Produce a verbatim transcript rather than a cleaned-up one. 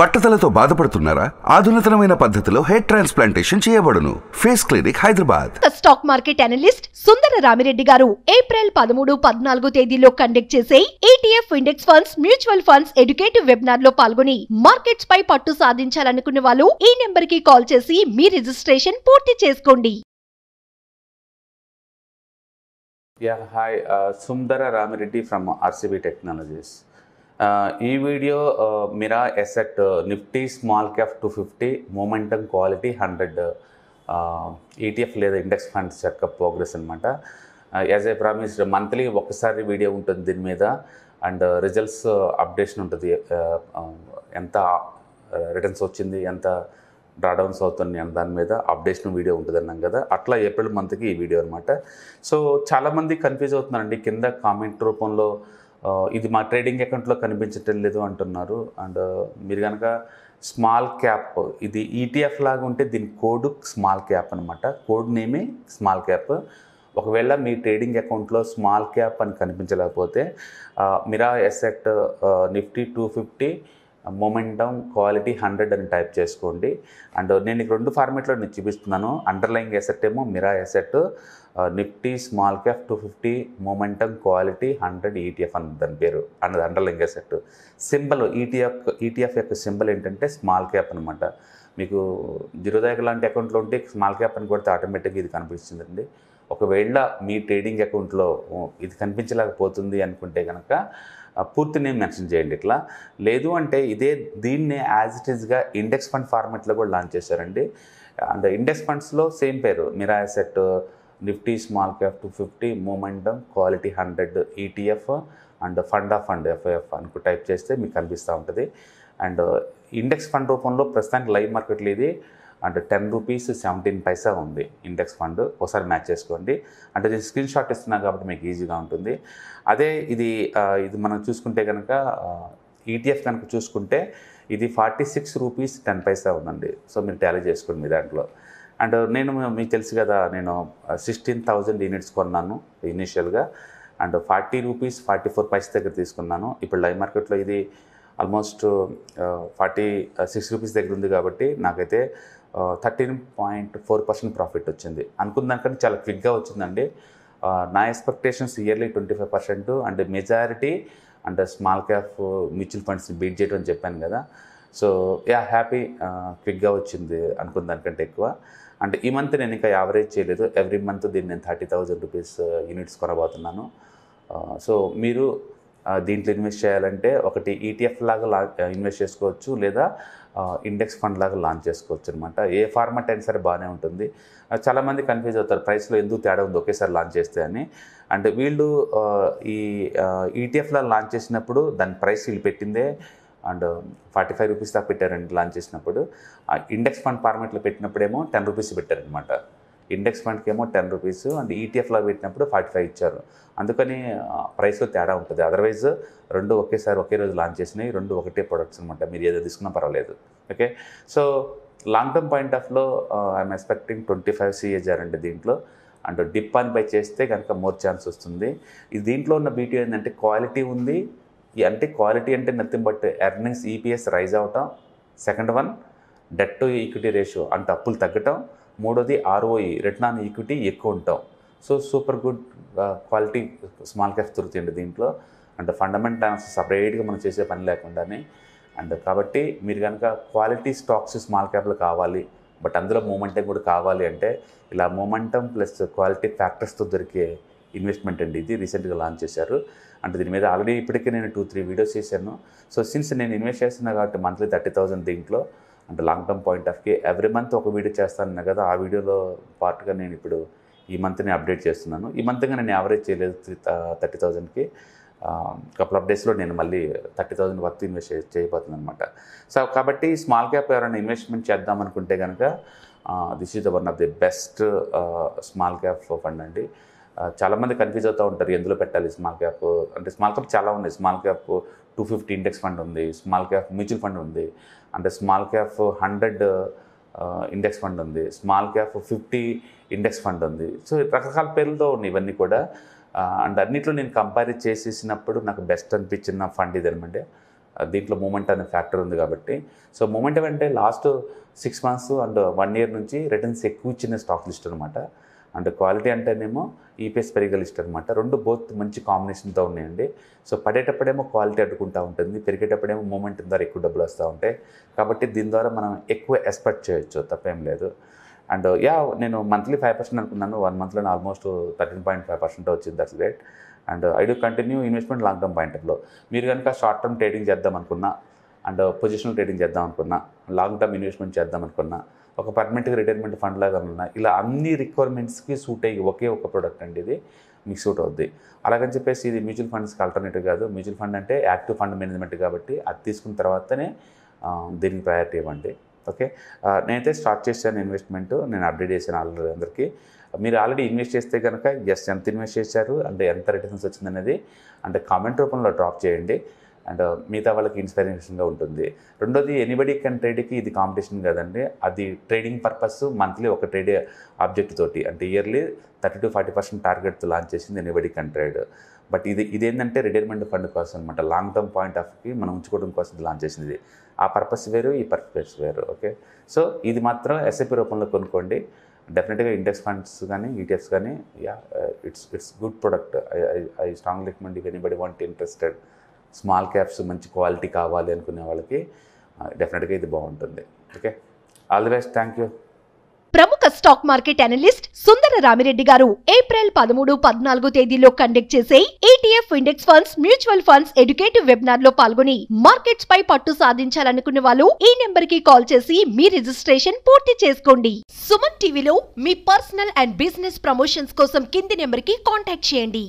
బట్టతలతో బాధపడుతున్నారా? ఆధునితమైన పద్ధతిలో హెయిర్ ట్రాన్స్ప్లాంటేషన్ చేయబడును. Face clinic Hyderabad. Stock market analyst Sundara Ramireddy గారు ఏప్రిల్ పదమూడు పద్నాలుగు తేదీలో కండక్ట్ చేసే ETF, index funds, mutual funds educative webinar లో పాల్గొని మార్కెట్స్ పై పట్టు సాధించాలనుకునే వాళ్ళు ఈ నెంబర్ కి కాల్ చేసి మీ రిజిస్ట్రేషన్ పూర్తి చేసుకోండి. Hi, Sundara Ramireddy from RCB technologies. ఈ video Mirae asset Nifty small cap two fifty momentum quality hundred ETF లేదా ఇండెక్స్ ఫండ్స్ యొక్క ప్రోగ్రెస్ అనమాట. యాజ్ ఏ ప్రామిస్డ్ మంత్లీ ఒకసారి వీడియో ఉంటుంది దీని మీద, అండ్ రిజల్ట్స్ అప్డేషన్ ఉంటుంది, ఎంత రిటర్న్స్ వచ్చింది, ఎంత డ్రాడౌన్స్ అవుతుంది అని దాని మీద అప్డేషన్ వీడియో ఉంటుంది అన్నాం కదా, అట్లా ఏప్రిల్ మంత్కి ఈ వీడియో అనమాట. సో చాలామంది కన్ఫ్యూజ్ అవుతున్నారండి, కింద కామెంట్ రూపంలో ఇది మా ట్రేడింగ్ అకౌంట్లో కనిపించటం లేదు అంటున్నారు. అండ్ మీరు కనుక స్మాల్ క్యాప్, ఇది ఈటీఎఫ్ లాగా ఉంటే దీని కోడ్ స్మాల్ క్యాప్ అనమాట, కోడ్ నేమే స్మాల్ క్యాప్. ఒకవేళ మీ ట్రేడింగ్ అకౌంట్లో స్మాల్ క్యాప్ అని కనిపించలేకపోతే Mirae asset Nifty two fifty momentum quality hundred అని టైప్ చేసుకోండి. అండ్ నేను రెండు ఫార్మేట్లో నేను చూపిస్తున్నాను. అండర్లైయింగ్ అసెట్ ఏమో Mirae asset Nifty small cap two fifty momentum quality hundred ETF అని దాని పేరు అన్నది, underlying asset. Symbol ETF, ETF యొక్క సింబల్ ఏంటంటే స్మాల్ క్యాప్ అనమాట. మీకు జిరోదాయక లాంటి అకౌంట్లో ఉంటే స్మాల్ క్యాప్ అని కొడితే ఆటోమేటిక్గా ఇది కనిపిస్తుందండి. ఒకవేళ మీ ట్రేడింగ్ అకౌంట్లో ఇది కనిపించలేకపోతుంది అనుకుంటే కనుక పూర్తి నేమ్ మెన్షన్ చేయండి ఇట్లా. లేదు అంటే ఇదే దీన్నే యాజ్ ఇట్ ఈస్గా ఇండెక్స్ ఫండ్ ఫార్మాట్లో కూడా లాంచ్ చేశారండి. అండ్ ఇండెక్స్ ఫండ్స్లో సేమ్ పేరు Mirae asset Nifty small cap two fifty momentum quality hundred ETF and fund of fund FIF అనుకు టైప్ చేస్తే మీకు కనిపిస్తూ ఉంటుంది. అండ్ ఇండెక్స్ ఫండ్ రూపంలో ప్రస్తుతానికి లైవ్ మార్కెట్లో ఇది అంటే టెన్ రూపీస్ సెవెంటీన్ పైసా ఉంది ఇండెక్స్ ఫండ్. ఒకసారి మ్యాచ్ చేసుకోండి. అంటే నేను స్క్రీన్ షాట్ ఇస్తున్నాను కాబట్టి మీకు ఈజీగా ఉంటుంది. అదే ఇది ఇది మనం చూసుకుంటే కనుక ఈటీఎఫ్ కనుక చూసుకుంటే ఇది forty six rupees ten paisa ఉందండి. సో మీరు ట్యాలీ చేసుకోండి మీ దాంట్లో. అండ్ నేను మీకు తెలుసు కదా, నేను సిక్స్టీన్ థౌజండ్ యూనిట్స్ కొన్నాను ఇనీషియల్గా, and forty rupees forty four paisa దగ్గర తీసుకున్నాను. ఇప్పుడు లైవ్ మార్కెట్లో ఇది ఆల్మోస్ట్ ఫార్టీ సిక్స్ రూపీస్ దగ్గర ఉంది కాబట్టి నాకైతే thirteen point four percent profit వచ్చింది. అనుకున్న దానికంటే చాలా క్విక్గా వచ్చిందండి. నా expectations yearly twenty five percent and majority and small cap mutual ఫండ్స్ని బీట్ చేయడం అని చెప్పాను కదా. సో యా హ్యాపీ, క్విక్గా వచ్చింది అనుకున్న దానికంటే ఎక్కువ. అండ్ ఈ మంత్ నేను ఇంకా యావరేజ్ చేయలేదు, ఎవ్రీ మంత్ దీన్ని నేను థర్టీ థౌజండ్ రూపీస్ యూనిట్స్ కొనబోతున్నాను. సో మీరు దీంట్లో ఇన్వెస్ట్ చేయాలంటే ఒకటి ఈటీఎఫ్ లాగా లా ఇన్వెస్ట్ చేసుకోవచ్చు, లేదా ఇండెక్స్ ఫండ్ లాగా లాంచ్ చేసుకోవచ్చు అనమాట. ఏ ఫార్మాట్ అయినా సరే బాగానే ఉంటుంది. చాలామంది కన్ఫ్యూజ్ అవుతారు ప్రైస్లో ఎందుకు తేడా ఉంది ఒకేసారి లాంచ్ చేస్తే అని. అంటే వీళ్ళు ఈ ఈటీఎఫ్లా లాంచ్ చేసినప్పుడు దాని ప్రైస్ వీళ్ళు పెట్టిందే అండ్ ఫార్టీ ఫైవ్ రూపీస్ దాకా పెట్టారండి లాంచ్ చేసినప్పుడు. ఇండెక్స్ ఫండ్ ఫార్మాట్లో పెట్టినప్పుడేమో టెన్ రూపీస్ పెట్టారనమాట. ఇండెక్స్ ఫండ్కి ఏమో టెన్ రూపీస్ అండ్ ఈటీఎఫ్లో పెట్టినప్పుడు ఫార్టీ ఫైవ్ ఇచ్చారు. అందుకని ప్రైస్లో తేడా ఉంటుంది. అదర్వైజ్ రెండు ఒకేసారి ఒకే రోజు లాంచ్ చేసినాయి, రెండు ఒకటే ప్రొడక్ట్స్ అనమాట. మీరు ఏదో తీసుకున్నా పర్వాలేదు. Okay, so long term point ఆఫ్లో I'm expecting twenty five CAGR అండి దీంట్లో. అండ్ డిప్ ఆన్ బై చేస్తే కనుక మోర్ ఛాన్స్ వస్తుంది. ఇది దీంట్లో ఉన్న బ్యూటీ ఏంటంటే క్వాలిటీ ఉంది. అంటే క్వాలిటీ అంటే nothing but earnings, EPS rise అవటం. Second one debt to equity ratio అంటే అప్పులు తగ్గటం. మూడోది ఆర్ఓఈ, రిటర్న్ ఆన్ ఈక్విటీ ఎక్కువ ఉంటాం. So super good quality small caps దొరుకుతాయండి దీంట్లో. అండ్ ఫండమెంటల్ అనాలిసిస్ సపరేట్గా మనం చేసే పని లేకుండానే. అండ్ కాబట్టి మీరు కనుక క్వాలిటీ స్టాక్స్ స్మాల్ క్యాప్లు కావాలి, బట్ అందులో మూమెంటం కూడా కావాలి అంటే ఇలా మూమెంటం ప్లస్ క్వాలిటీ ఫ్యాక్టర్స్తో దొరికే ఇన్వెస్ట్మెంట్ అండి ఇది. రీసెంట్గా లాంచ్ చేశారు. అంటే దీని మీద ఆల్రెడీ ఇప్పటికే నేను టూ త్రీ వీడియోస్ చేశాను. సో సిన్స్ నేను ఇన్వెస్ట్ చేస్తున్నాను కాబట్టి మంత్లీ థర్టీ థౌజండ్ దీంట్లో అంటే లాంగ్ టర్మ్ పాయింట్ ఆఫ్కి ఎవ్రీ మంత్ ఒక వీడియో చేస్తాను కదా, ఆ వీడియోలో పార్ట్గా నేను ఇప్పుడు ఈ మంత్ని అప్డేట్ చేస్తున్నాను. ఈ మంత్గా నేను యావరేజ్ చేయలేదు థర్టీ థౌజండ్కి. కపుల్ ఆఫ్ డేస్లో నేను మళ్ళీ థర్టీ థౌజండ్ వర్త్ ఇన్వెస్ట్ చేయబోతున్నాను అనమాట. సో కాబట్టి స్మాల్ క్యాప్ ఎవరైనా ఇన్వెస్ట్మెంట్ చేద్దాం అనుకుంటే కనుక this is the one of the best small cap fund అండి. చాలామంది కన్ఫ్యూజ్ అవుతూ ఉంటారు ఎందులో పెట్టాలి స్మాల్ క్యాప్ అంటే. స్మాల్ క్యాప్ చాలా ఉన్నాయి. Small cap two fifty index fund ఉంది, స్మాల్ క్యాప్ మ్యూచువల్ ఫండ్ ఉంది, అంటే small cap hundred index fund ఉంది, small cap fifty index fund ఉంది. సో రకరకాల పేర్లతో ఉన్నాయి ఇవన్నీ కూడా. అండ్ అన్నిట్లో నేను కంపేర్ చేసేసినప్పుడు నాకు బెస్ట్ అనిపించిన ఫండ్ ఇది అనమాట. దీంట్లో మూమెంట్ అనే ఫ్యాక్టర్ ఉంది కాబట్టి. సో మూమెంట్ అంటే last six months and one year నుంచి రిటర్న్స్ ఎక్కువ ఇచ్చిన స్టాక్ లిస్ట్ అనమాట. అండ్ క్వాలిటీ అంటేనేమో ఈపీఎస్ పెరిగే లిస్ట్ అనమాట. రెండు బోత్ మంచి కాంబినేషన్తో ఉన్నాయండి. సో పడేటప్పుడేమో క్వాలిటీ అడ్డుకుంటూ ఉంటుంది, పెరిగేటప్పుడేమో మూమెంట్ ద్వారా ఎక్కువ డబ్బులు వస్తూ ఉంటాయి. కాబట్టి దీని ద్వారా మనం ఎక్కువ ఎక్స్పెక్ట్ చేయొచ్చు, తప్పేం లేదు. అండ్ యా నేను మంత్లీ ఫైవ్ పర్సెంట్ అనుకున్నాను, వన్ మంత్లో almost thirteen point five percent వచ్చింది. That's great. And I do continue investment long term point ఆఫ్లో. మీరు కనుక షార్ట్ టర్మ్ ట్రేడింగ్ చేద్దాం అనుకున్నా, అండ్ పొజిషనల్ ట్రేడింగ్ చేద్దాం అనుకున్నా, లాంగ్ టర్మ్ ఇన్వెస్ట్మెంట్ చేద్దాం అనుకున్నా, ఒక పర్మనెంట్గా రిటైర్మెంట్ ఫండ్ లాగా ఉన్నా, ఇలా అన్ని రిక్వైర్మెంట్స్కి సూట్ అయ్యి ఒకే ఒక ప్రోడక్ట్ అండి ఇది మీకు సూట్ అవుద్ది. అలాగని చెప్పేసి ఇది మ్యూచువల్ ఫండ్స్కి ఆల్టర్నేటివ్ కాదు. మ్యూచువల్ ఫండ్ అంటే యాక్టివ్ ఫండ్ మేనేజ్మెంట్ కాబట్టి అది తీసుకున్న తర్వాతనే దీనికి ప్రయారిటీ ఇవ్వండి. ఓకే, నేనైతే స్టార్ట్ చేశాను ఇన్వెస్ట్మెంట్, నేను అప్డేట్ చేశాను ఆల్రెడీ అందరికీ. మీరు ఆల్రెడీ ఇన్వెస్ట్ చేస్తే కనుక జస్ట్ ఎంత ఇన్వెస్ట్ చేశారు అంటే ఎంత రిటర్న్స్ వచ్చిందనేది అంటే కామెంట్ రూపంలో డ్రాప్ చేయండి. అండ్ మిగతా వాళ్ళకి ఇన్స్పిరేషన్గా ఉంటుంది. రెండోది, ఎనీబడీ కెన్ ట్రేడ్కి ఇది కాంపిటీషన్ కాదండి, అది ట్రేడింగ్ పర్పస్. మంత్లీ ఒక ట్రేడ్ ఆబ్జెక్ట్ తోటి అంటే yearly thirty to forty percent టార్గెట్తో లాంచ్ చేసింది ఎనీబడీ కెన్ ట్రేడ్. బట్ ఇది ఇదేంటంటే రిటైర్మెంట్ ఫండ్ కోసం అనమాట, లాంగ్ టర్మ్ పాయింట్ ఆఫ్కి మనం ఉంచుకోవడం కోసం లాంచ్ చేసింది ఇది. ఆ పర్పస్ వేరు, ఈ పర్పస్ వేరు. ఓకే, సో ఇది మాత్రం ఎస్ఐపి రూపంలో కొనుక్కోండి. డెఫినెట్గా ఇండెక్స్ ఫండ్స్ కానీ ఈటీఎఫ్స్ కానీ yeah it's it's good product. I strongly recommend if anybody want interested. Small caps మంచి క్వాలిటీ కావాలి అనుకునే వాళ్ళకి డెఫినెట్గా ఇది బాగుంటుంది. Okay, all the best. Thank you. ప్రముఖ stock market analyst Sundara Ramireddy గారు ఏప్రిల్ పదమూడు పద్నాలుగు తేదీల్లో కండక్ట్ చేసే ETF, index funds, mutual funds educative webinar లో పాల్గొని మార్కెట్స్ పై పట్టు సాధించాలనుకునే వాళ్ళు ఈ నెంబర్ కి కాల్ చేసి మీ రిజిస్ట్రేషన్ పూర్తి చేసుకోండి. సుమన్ టీవీలో మీ పర్సనల్ అండ్ బిజినెస్ ప్రమోషన్స్ కోసం కింది నెంబర్ కి కాంటాక్ట్ చేయండి.